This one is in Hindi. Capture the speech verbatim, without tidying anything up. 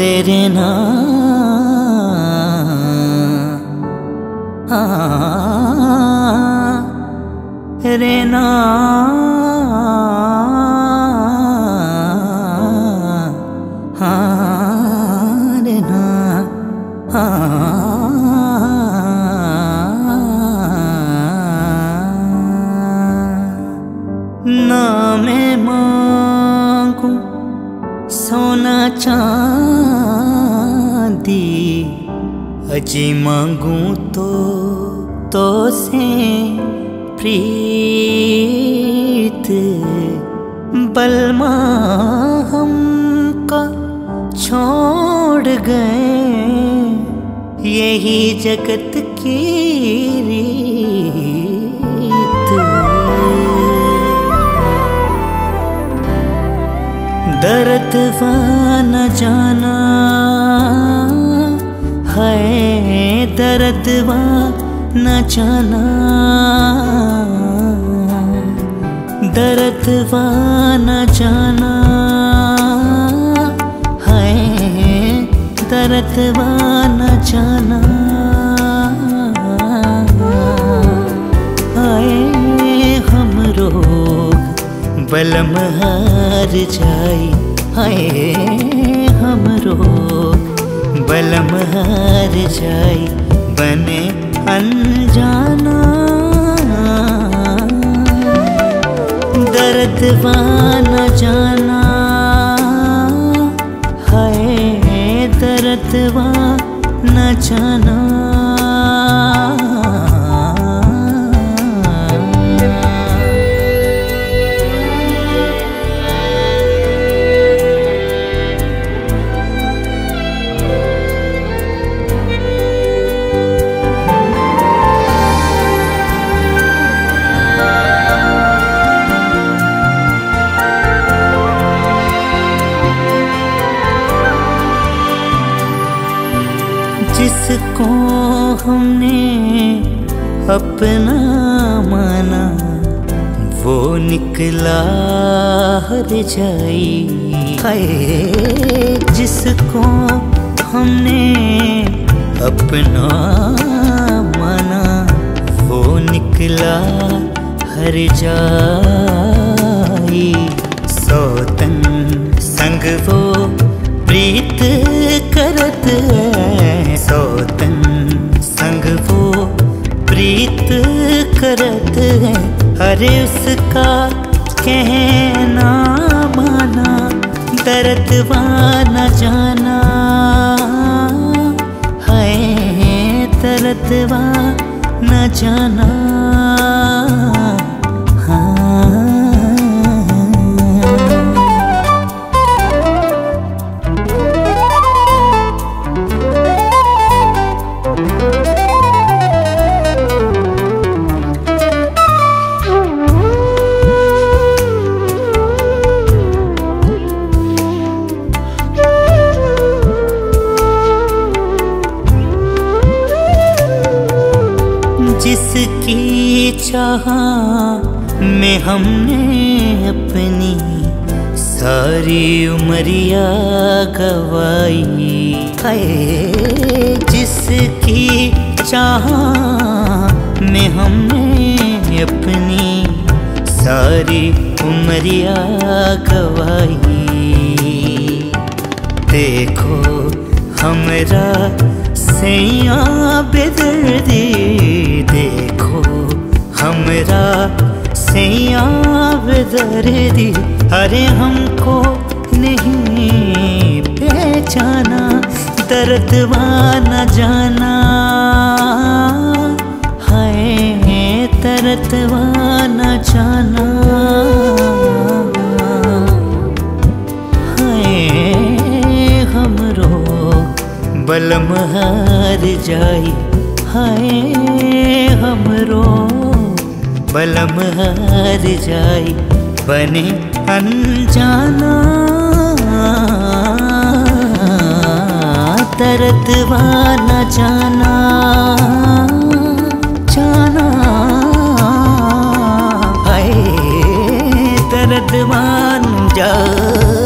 तेरे नाम हाँ रे नाम हाँ रे नाम हाँ सोना चांदी अजी मांगूं तो तो से प्रीत बलमा हमका छोड़ गए यही जगत की रीत। दरदवा न जाना है दरदवा न जाना दरदवा न जाना है दरदवा न जाना आए हम रो बलम हार जाई हाय हम रोग बलम हार जाई बने अनजाना। दर्दवा न जाना हाय दर्दवा न जाना जिसको हमने अपना माना वो निकला हर जाई हाय जिसको हमने अपना माना वो निकला हर जाई सौतन संग वो प्रीत करत है सौतन संग वो प्रीत करत है अरे उसका कहना माना। दरदवा न जाना है दरदवा न जाना जिसकी चाह में हमने अपनी सारी उमरिया गवाई है जिसकी चाह में हमने अपनी सारी उमरिया गवाई देखो हमरा सैया बेदर्दी देखो हमरा सैया बेदर्दी अरे हमको नहीं पहचाना। दर्दवा न जाना है दर्दवा न जाना है हमरो बलम हार जाई हाय हमरो बलम हार जाई बने अनजाना। दरदवा न जाना जाना हाय दरदवा न जाना।